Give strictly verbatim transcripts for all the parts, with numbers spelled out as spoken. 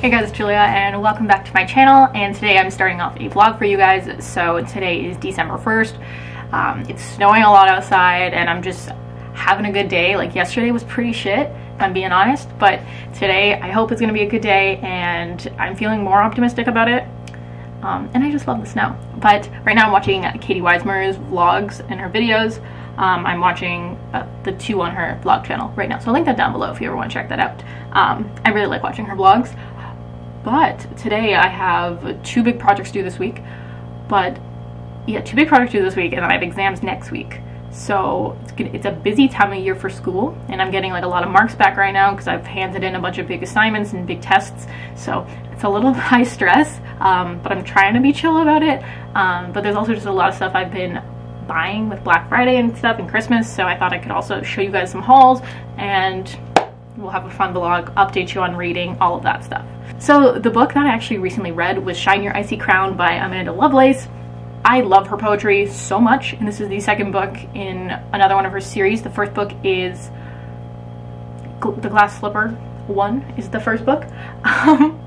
Hey guys, it's Julia and welcome back to my channel, and today I'm starting off a vlog for you guys. So today is December first. Um, it's snowing a lot outside and I'm just having a good day. Like yesterday was pretty shit, if I'm being honest, but today I hope it's gonna be a good day and I'm feeling more optimistic about it. Um, and I just love the snow. But right now I'm watching Katie Wismer's vlogs and her videos. Um, I'm watching uh, the two on her vlog channel right now, so I'll link that down below if you ever want to check that out. Um, I really like watching her vlogs. But today I have two big projects due this week, but yeah, two big projects due this week, and then I have exams next week. So it's, it's a busy time of year for school, and I'm getting like a lot of marks back right now because I've handed in a bunch of big assignments and big tests. So it's a little high stress, um, but I'm trying to be chill about it. Um, but there's also just a lot of stuff I've been buying with Black Friday and stuff and Christmas, so I thought I could also show you guys some hauls, and we'll have a fun vlog, update you on reading, all of that stuff. So the book that I actually recently read was Shine Your Icy Crown by Amanda Lovelace. I love her poetry so much, and this is the second book in another one of her series. The first book is The Glass Slipper one is the first book, um,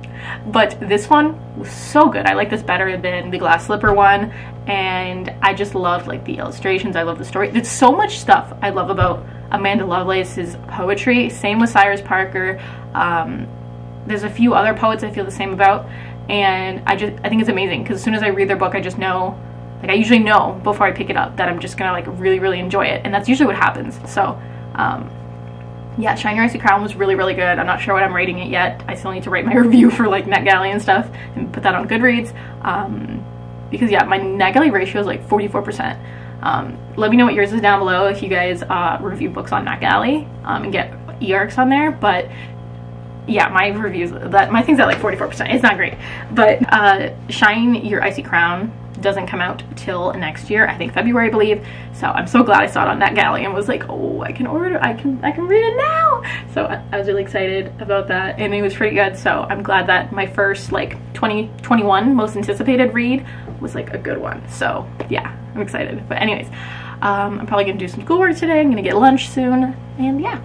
but this one was so good. I like this better than The Glass Slipper one, and I just love like the illustrations. I love the story. There's so much stuff I love about Amanda Lovelace's poetry. Same with Cyrus Parker. Um, there's a few other poets I feel the same about, and I just I think it's amazing because as soon as I read their book, I just know, like I usually know before I pick it up that I'm just gonna like really really enjoy it, and that's usually what happens. So um, yeah, Shine Your Icy Crown was really really good. I'm not sure what I'm rating it yet. I still need to write my review for like NetGalley and stuff and put that on Goodreads, um, because yeah, my NetGalley ratio is like forty-four percent. Um, let me know what yours is down below if you guys uh, review books on NetGalley um, and get e-arcs on there, but yeah, my reviews, that my thing's at like forty-four percent, it's not great. But uh, Shine Your Icy Crown doesn't come out till next year, I think February, I believe, so I'm so glad I saw it on NetGalley and was like, oh, I can order, I can I can read it now! So I, I was really excited about that, and it was pretty good, so I'm glad that my first like twenty twenty-one most anticipated read was like a good one, so yeah, I'm excited. But anyways, um, I'm probably gonna do some schoolwork today, I'm gonna get lunch soon, and yeah.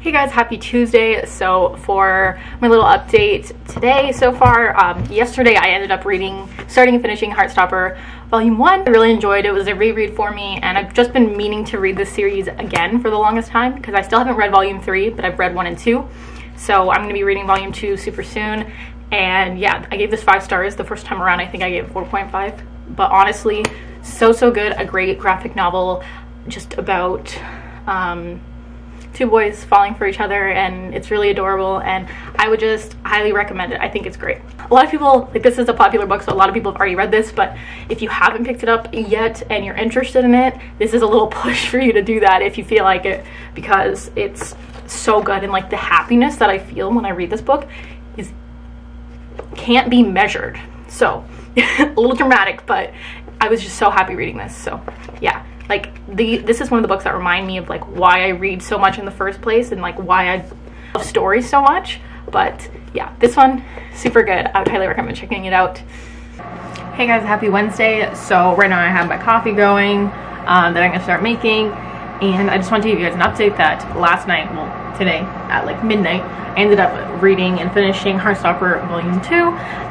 Hey guys, happy Tuesday. So for my little update today so far, um, yesterday I ended up reading, starting and finishing Heartstopper Volume one. I really enjoyed it. It was a reread for me, and I've just been meaning to read this series again for the longest time because I still haven't read Volume three, but I've read one and two. So I'm going to be reading Volume two super soon, and yeah, I gave this five stars the first time around. I think I gave it four point five, but honestly, so so good. A great graphic novel just about... Um, two boys falling for each other, and it's really adorable, and I would just highly recommend it. I think it's great. A lot of people, like, this is a popular book, so a lot of people have already read this, but if you haven't picked it up yet and you're interested in it, this is a little push for you to do that if you feel like it, because it's so good, and like the happiness that I feel when I read this book is can't be measured. So a little dramatic, but I was just so happy reading this. So yeah, like the this is one of the books that remind me of like why I read so much in the first place, and like why I love stories so much. But yeah, this one super good. I would highly recommend checking it out. Hey guys, happy Wednesday. So right now I have my coffee going um, that I'm gonna start making, and I just want to give you guys an update that last night, well today at like midnight, I ended up reading and finishing Heartstopper Volume two,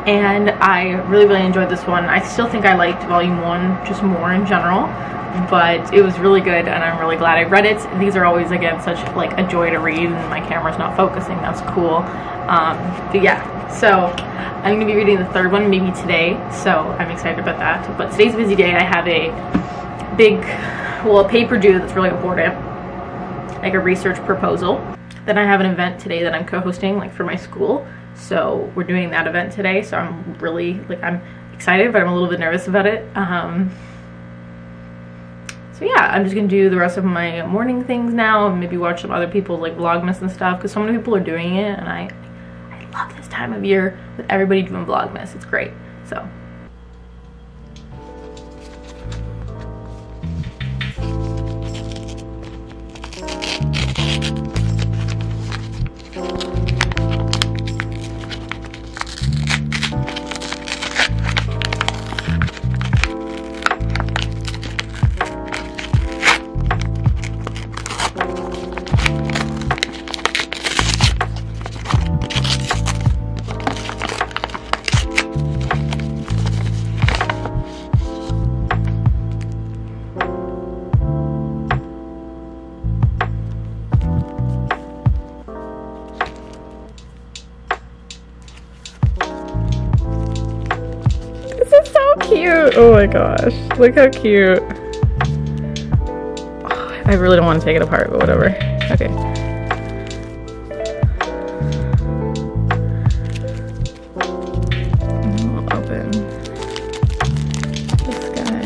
and I really really enjoyed this one. I still think I liked Volume one just more in general, but it was really good, and I'm really glad I read it. These are always, again, such like a joy to read, and my camera's not focusing, that's cool. Um, but yeah, so I'm gonna be reading the third one maybe today, so I'm excited about that. But today's a busy day. I have a big, well, a paper due that's really important, like a research proposal. Then I have an event today that I'm co-hosting, like for my school, so we're doing that event today, so I'm really, like I'm excited, but I'm a little bit nervous about it. Um, so yeah, I'm just gonna do the rest of my morning things now and maybe watch some other people like Vlogmas and stuff, because so many people are doing it, and I, I love this time of year with everybody doing Vlogmas. It's great. So. Oh my gosh, look how cute. Oh, I really don't want to take it apart, but whatever. Okay. We'll open this guy.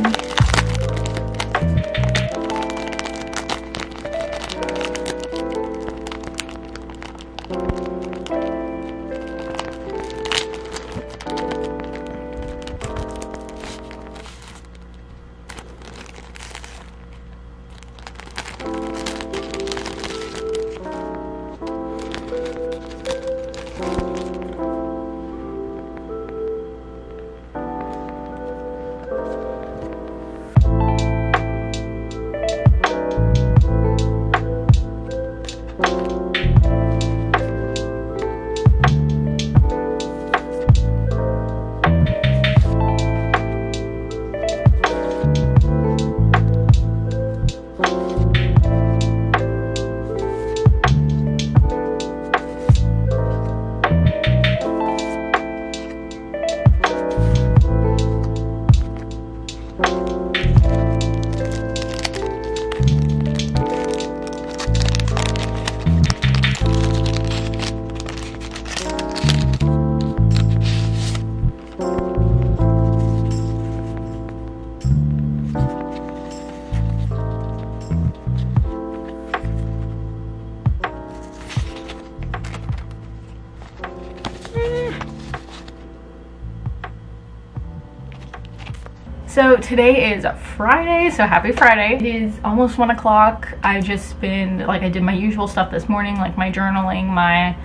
So today is Friday, so happy Friday. It is almost one o'clock. I've just been, like I did my usual stuff this morning, like my journaling, my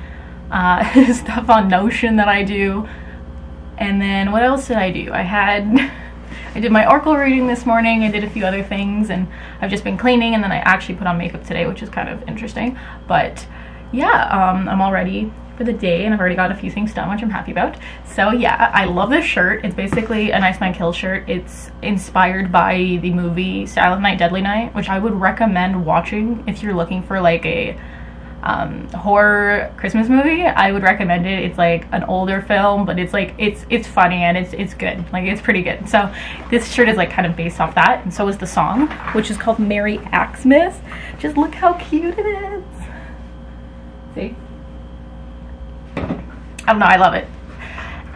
uh, stuff on Notion that I do. And then what else did I do? I had, I did my Oracle reading this morning. I did a few other things and I've just been cleaning, and then I actually put on makeup today, which is kind of interesting. But yeah, um, I'm all ready for the day, and I've already got a few things done, which I'm happy about. So yeah, I love this shirt. It's basically a Nice Man Kill shirt. It's inspired by the movie Silent Night Deadly Night, which I would recommend watching if you're looking for like a um, horror Christmas movie. I would recommend it. It's like an older film, but it's like it's it's funny and it's it's good. Like it's pretty good. So this shirt is like kind of based off that, and so is the song, which is called Merry Axmas. Just look how cute it is. See? I don't know, I love it.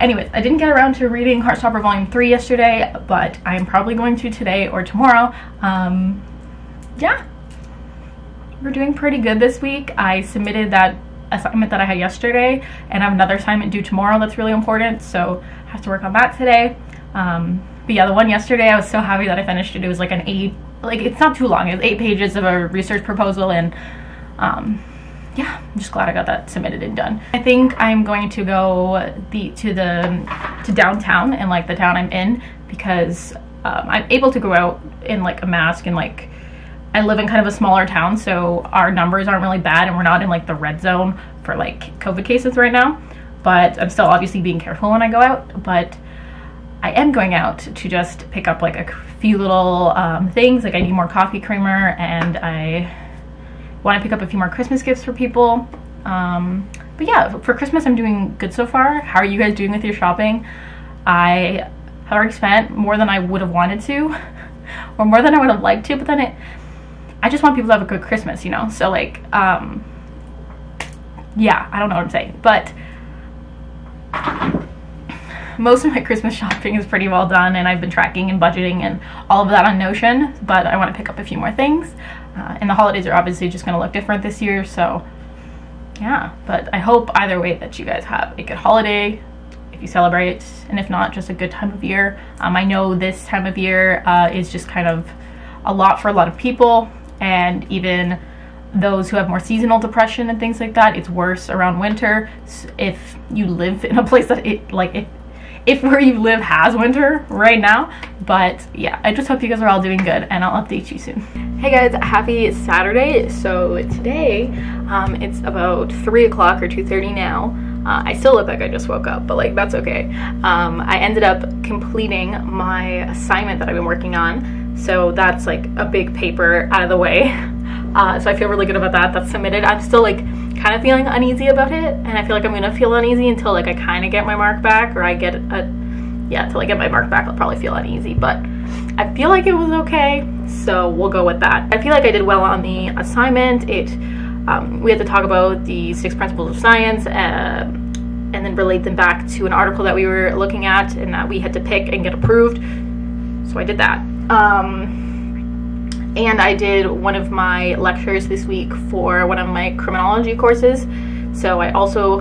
Anyways, I didn't get around to reading Heartstopper Volume three yesterday, but I'm probably going to today or tomorrow. Um, yeah, we're doing pretty good this week. I submitted that assignment that I had yesterday, and I have another assignment due tomorrow that's really important, so I have to work on that today. Um, but yeah, the one yesterday, I was so happy that I finished it. It was like an eight, like it's not too long, it was eight pages of a research proposal, and um, yeah, I'm just glad I got that submitted and done. I think I'm going to go the to the to downtown and like the town I'm in, because um, I'm able to go out in like a mask, and like I live in kind of a smaller town, so our numbers aren't really bad and we're not in like the red zone for like COVID cases right now. But I'm still obviously being careful when I go out, but I am going out to just pick up like a few little um, things. Like I need more coffee creamer, and I want to pick up a few more Christmas gifts for people. Um, but yeah, for Christmas I'm doing good so far. How are you guys doing with your shopping? I have already spent more than I would have wanted to, or more than I would have liked to, but then it, I just want people to have a good Christmas, you know? So like, um, yeah, I don't know what I'm saying, but most of my Christmas shopping is pretty well done, and I've been tracking and budgeting and all of that on Notion, but I want to pick up a few more things. Uh, and the holidays are obviously just going to look different this year, so yeah. But I hope either way that you guys have a good holiday if you celebrate, and if not, just a good time of year. Um, I know this time of year uh, is just kind of a lot for a lot of people, and even those who have more seasonal depression and things like that, it's worse around winter. If you live in a place that it, like, if, if where you live has winter right now. But yeah, I just hope you guys are all doing good, and I'll update you soon. Hey guys, happy Saturday. So today, um, it's about three o'clock or two thirty now. Uh, I still look like I just woke up, but like, that's okay. Um, I ended up completing my assignment that I've been working on. So that's like a big paper out of the way. Uh, so I feel really good about that. That's submitted. I'm still like kind of feeling uneasy about it, and I feel like I'm gonna feel uneasy until like I kind of get my mark back, or I get a yeah till I get my mark back. I'll probably feel uneasy, but I feel like it was okay, so we'll go with that. I feel like I did well on the assignment. It um, we had to talk about the six principles of science uh, and then relate them back to an article that we were looking at and that we had to pick and get approved. So I did that. Um, And I did one of my lectures this week for one of my criminology courses. So I also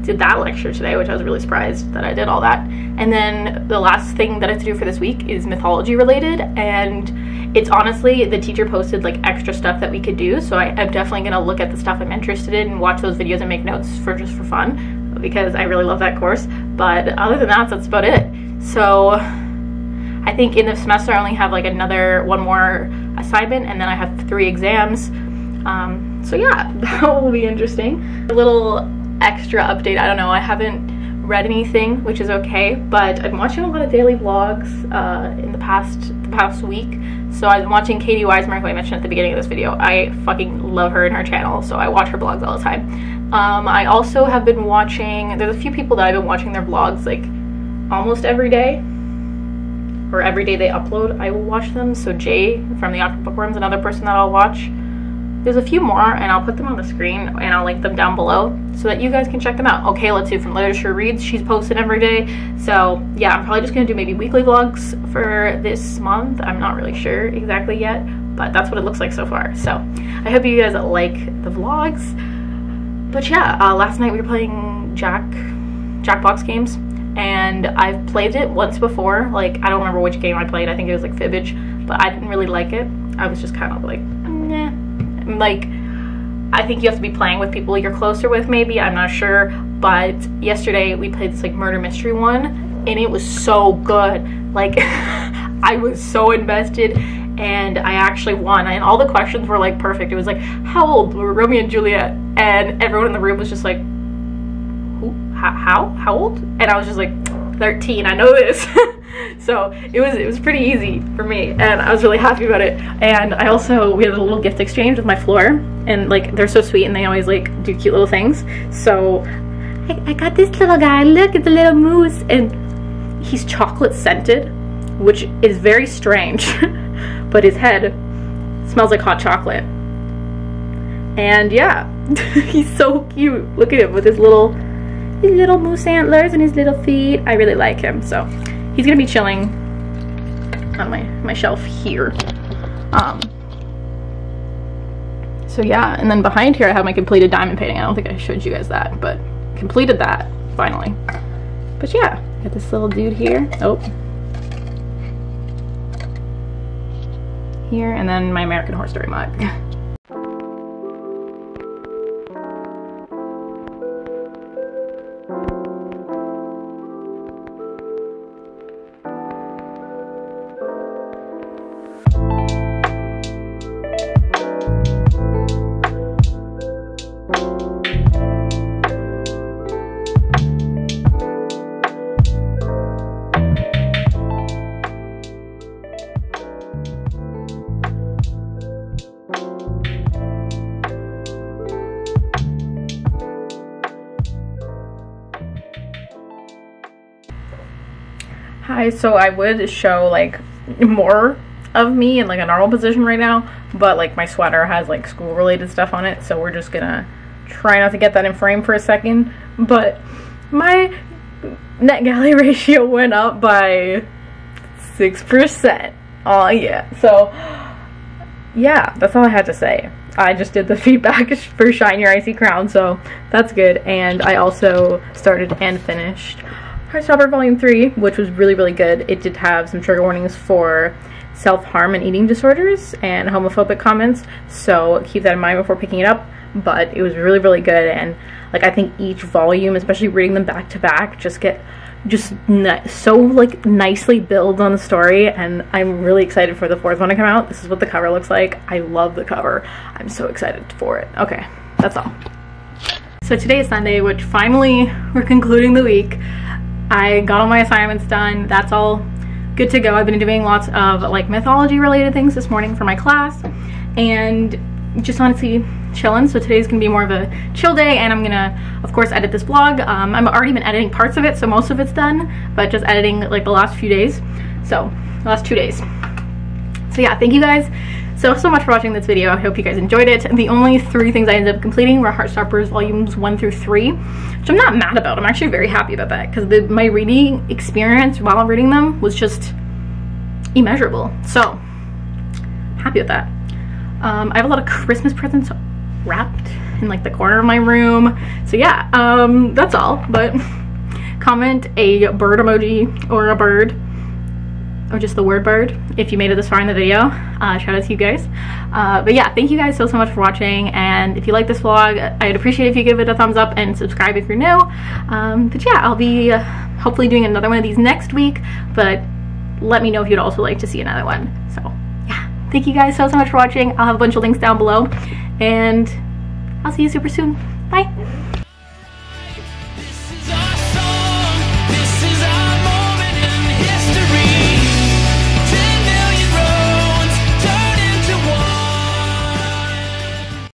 did that lecture today, which I was really surprised that I did all that. And then the last thing that I have to do for this week is mythology related. And it's honestly, the teacher posted like extra stuff that we could do. So I, I'm definitely going to look at the stuff I'm interested in and watch those videos and make notes for just for fun, because I really love that course. But other than that, that's about it. So I think in the semester I only have like another one more assignment, and then I have three exams. Um, so yeah, that will be interesting. A little extra update. I don't know, I haven't read anything, which is okay, but I've been watching a lot of daily vlogs uh, in the past the past week. So I've been watching Katie Wismer, who I mentioned at the beginning of this video. I fucking love her and her channel, so I watch her vlogs all the time. Um, I also have been watching, there's a few people that I've been watching their vlogs like almost every day. Or every day they upload, I will watch them. So Jay from The Awkward Bookworm is another person that I'll watch. There's a few more, and I'll put them on the screen, and I'll link them down below so that you guys can check them out. Okay, let's do From Literature Reads. She's posted every day. So yeah, I'm probably just gonna do maybe weekly vlogs for this month. I'm not really sure exactly yet, but that's what it looks like so far. So I hope you guys like the vlogs. But yeah, uh, last night we were playing Jack, Jackbox games. And I've played it once before, like I don't remember which game I played, I think it was like Fibbage, but I didn't really like it. I was just kind of like, nah. Like, I think you have to be playing with people you're closer with maybe, I'm not sure, but yesterday we played this like murder mystery one, and it was so good. Like, I was so invested, and I actually won, and all the questions were like perfect. It was like, how old were Romeo and Juliet? And everyone in the room was just like, how how old? And I was just like, thirteen, I know this. So it was it was pretty easy for me, and I was really happy about it. And I also, we had a little gift exchange with my floor, and like they're so sweet, and they always like do cute little things. So I, I got this little guy, look, it's a little moose, and he's chocolate scented, which is very strange, but his head smells like hot chocolate. And yeah, he's so cute. Look at him with his little his little moose antlers and his little feet. I really like him, so he's gonna be chilling on my my shelf here. Um so yeah, and then behind here I have my completed diamond painting. I don't think I showed you guys that, but completed that finally. But yeah, got this little dude here, oh here, and then my American Horror Story mug. Hi, so I would show like more of me in like a normal position right now, but like my sweater has like school related stuff on it, so we're just gonna try not to get that in frame for a second. But my NetGalley ratio went up by six percent. Oh yeah. So yeah, that's all I had to say. I just did the feedback for Shine Your Icy Crown, so that's good. And I also started and finished Heartstopper Volume three, which was really, really good. It did have some trigger warnings for self-harm and eating disorders and homophobic comments, so keep that in mind before picking it up. But it was really, really good, and like I think each volume, especially reading them back to back, just get just so like nicely builds on the story, and I'm really excited for the fourth one to come out. This is what the cover looks like. I love the cover. I'm so excited for it. Okay, that's all. So today is Sunday, which finally we're concluding the week. I got all my assignments done. That's all good to go. I've been doing lots of like mythology related things this morning for my class, and just honestly chilling. So today's gonna be more of a chill day, and I'm gonna of course edit this vlog. um, I've already been editing parts of it, so most of it's done, but just editing like the last few days, so the last two days. So yeah, thank you guys so so much for watching this video. I hope you guys enjoyed it. The only three things I ended up completing were Heartstopper's volumes one through three, which I'm not mad about. I'm actually very happy about that, because my reading experience while reading them was just immeasurable, so happy with that. Um, I have a lot of Christmas presents wrapped in like the corner of my room. So yeah, um, that's all. But comment a bird emoji or a bird, or just the word bird, if you made it this far in the video. Uh, shout out to you guys. Uh, but yeah, thank you guys so, so much for watching. And if you like this vlog, I'd appreciate it if you give it a thumbs up and subscribe if you're new. Um, but yeah, I'll be uh, hopefully doing another one of these next week. But let me know if you'd also like to see another one. So yeah, thank you guys so, so much for watching. I'll have a bunch of links down below, and I'll see you super soon. Bye.